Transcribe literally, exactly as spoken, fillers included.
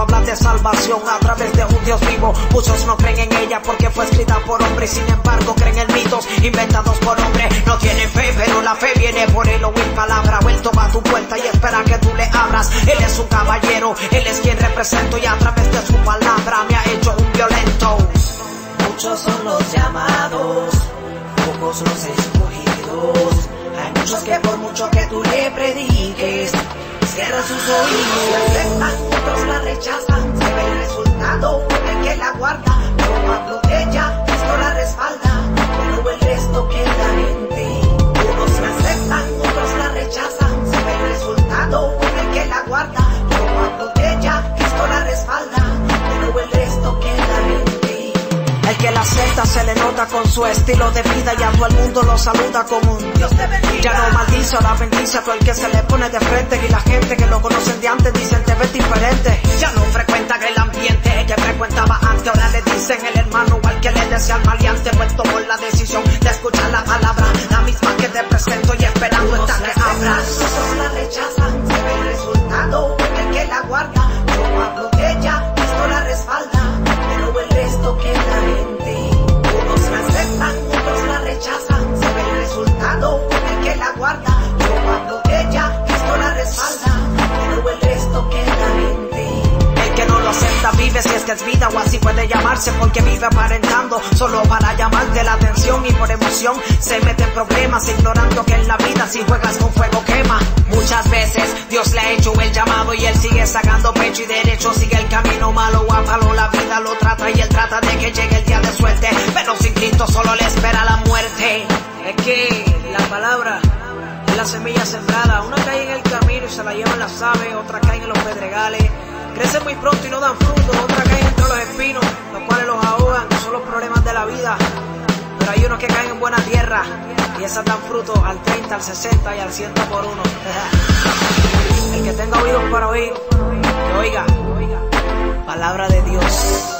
habla de salvación a través de un Dios vivo. Muchos no creen en ella porque fue escrita por hombre, sin embargo creen en mitos inventados por hombre. No tienen fe, pero la fe viene por él o en palabra. Él toma tu puerta y espera que tú le abras. Él es un caballero, él es quien represento, y a través de su palabra me ha hecho un violento. Muchos son los llamados, pocos los escogidos. Hay muchos que por mucho que tú le prediques, cierran sus oídos. La aceptan, otros la rechazan. Se ve el resultado, el que la guarda. Yo hablo de ella, esto la respalda, pero el resto queda en ti. Unos la aceptan, otros la rechazan. Se ve el resultado, el que la guarda. Yo hablo de ella, esto la respalda, pero el resto queda en ti. El que la acepta se le nota con su estilo de vida, y a todo el mundo lo saluda como un Dios te bendiga. Ya no maldice, ahora bendice a todo el que se le pone de frente, y la gente que lo conocen de antes dicen te ves diferente. Ya no frecuentan el ambiente que frecuentaba antes, ahora le dicen el hermano al que le desea al maleante, pues tomó la decisión de escuchar la palabra, la misma que te presento y esperando está que abras. Muchos la rechazan, se ve el resultado, el que la guarda. Yo hablo de ella, esto la respalda, pero el resto queda en ti. Unos la aceptan, otros la rechazan. Se ve el resultado, el que la guarda. Yo hablo de ella, esto la respalda, pero el resto queda en ti. El que no lo acepta vive, si es que es vida, o así puede llamarse, porque vive aparentando, solo para llamarte la atención, y por emoción se mete en problemas, ignorando que en la vida si juegas con fuego quema. Muchas veces Dios le ha hecho el llamado y él sigue sacando pecho y derecho, sigue el camino malo, guápalo, la vida lo trata y él trata de que llegue el día de suerte, pero sin Cristo solo le espera la muerte. Es que la palabra es la semilla sembrada, una cae en el camino y se la llevan las aves, otra cae en los pedregales, crecen muy pronto y no dan fruto, otra caen entre los espinos, los cuales los ahogan, que son los problemas de la vida. Pero hay unos que caen en buena tierra y esas dan fruto al treinta, al sesenta y al cien por uno. El que tenga oídos para oír, que oiga, palabra de Dios.